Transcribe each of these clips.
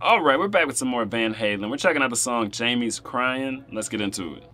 All right, we're back with some more Van Halen. We're checking out the song Jamie's Cryin'. Let's get into it.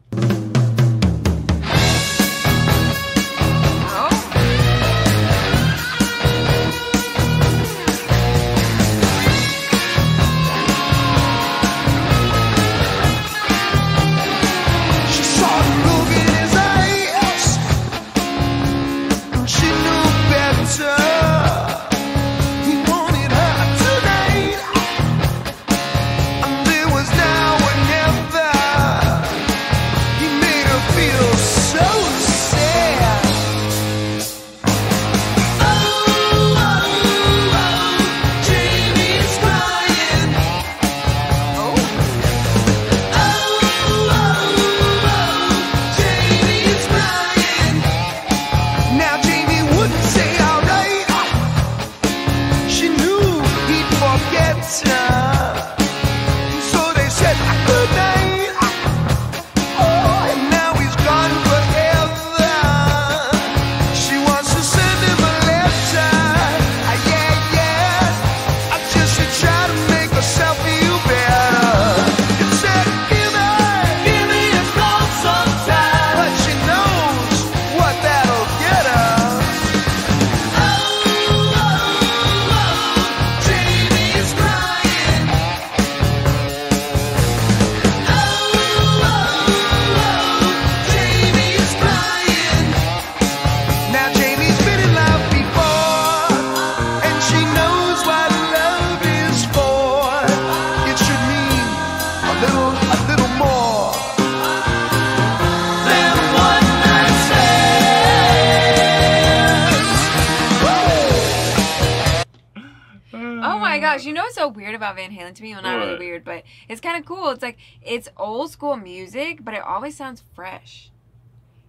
You know what's so weird about Van Halen to me? Well, not really weird, but it's kind of cool. It's like, it's old school music, but it always sounds fresh.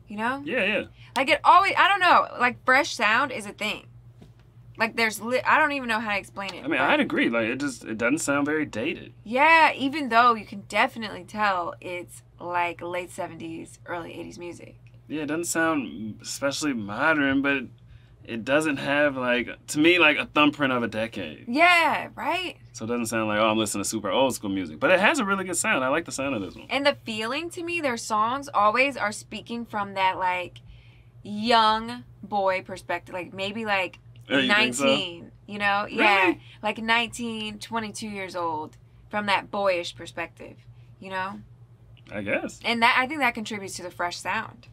You know? Yeah, yeah. Like, it always, I don't know, like, fresh sound is a thing. Like, there's, I don't even know how to explain it. I mean, I'd agree. Like, it doesn't sound very dated. Yeah, even though you can definitely tell it's, like, late 70s, early 80s music. Yeah, it doesn't sound especially modern, but it doesn't have, like, to me, like a thumbprint of a decade. Yeah, right? So it doesn't sound like, oh, I'm listening to super old school music. But it has a really good sound. I like the sound of this one. And the feeling to me, their songs always are speaking from that, like, young boy perspective. Like, maybe, like, oh, you 19, think so? You know? Really? Yeah, like 19, 22 years old from that boyish perspective, you know? I guess. And that, I think that contributes to the fresh sound.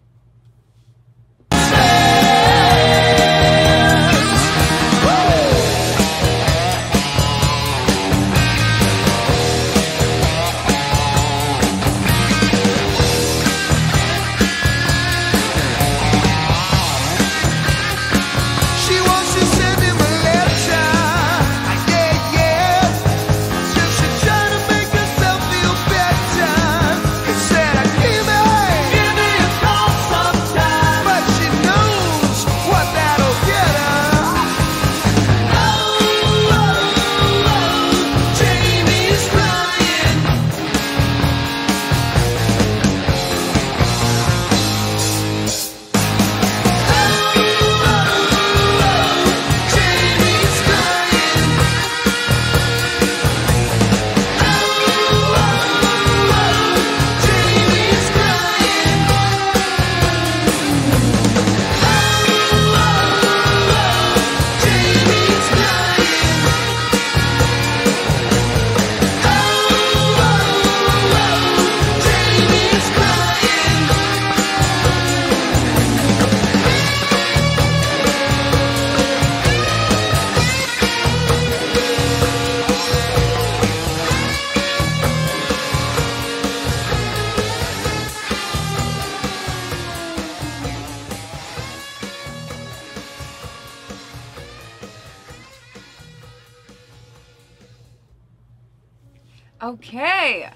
Okay,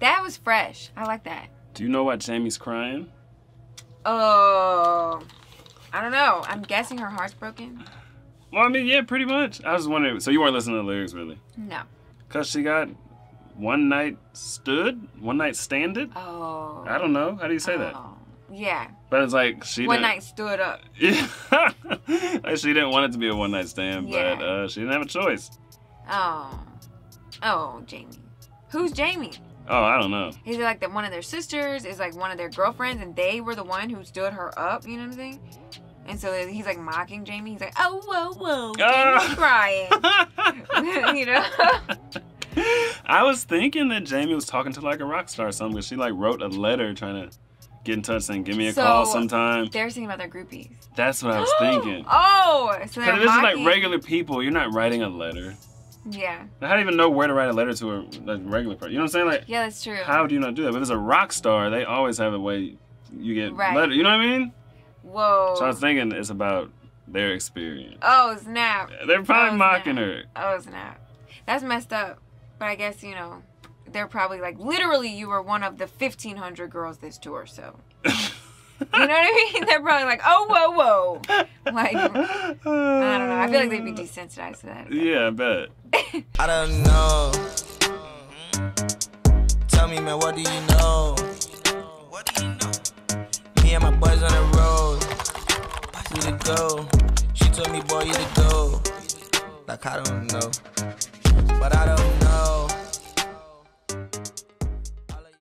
that was fresh. I like that. Do you know why Jamie's crying? Oh, I don't know. I'm guessing her heart's broken. Well, I mean, yeah, pretty much. I was wondering, so you weren't listening to the lyrics, really? No. Because she got one night standed? Oh. I don't know. How do you say that? Yeah. But it's like she one night stood up. Yeah. Like she didn't want it to be a one night stand, but she didn't have a choice. Oh, Jamie. Who's Jamie? Oh, I don't know. Is it like that one of their sisters? Is like one of their girlfriends, and they were the one who stood her up? You know what I'm saying? And so he's like mocking Jamie. He's like, oh, whoa, whoa, Jamie's crying. You know. I was thinking that Jamie was talking to like a rock star or something, because she like wrote a letter trying to get in touch and give me a call sometime. They're thinking about their groupies. That's what I was thinking. Oh, so they're mocking. This is like regular people. You're not writing a letter. Yeah. How do you even know where to write a letter to a regular person? You know what I'm saying? Like, yeah, that's true. How do you not do that? But if it's a rock star, they always have a way you get letter. You know what I mean? Whoa. So I was thinking it's about their experience. Oh, snap. They're probably mocking her. Oh, snap. That's messed up. But I guess, you know, they're probably like, literally, you were one of the 1,500 girls this tour, so. You know what I mean? They're probably like, oh, whoa, whoa. Like, I don't know. I feel like they'd be desensitized to that. Yeah, I bet. I don't know. Tell me, man, what do you know? What do you know? Me and my boys on the road. You to go. She told me, boy, you to go. Like, I don't know. But I don't know.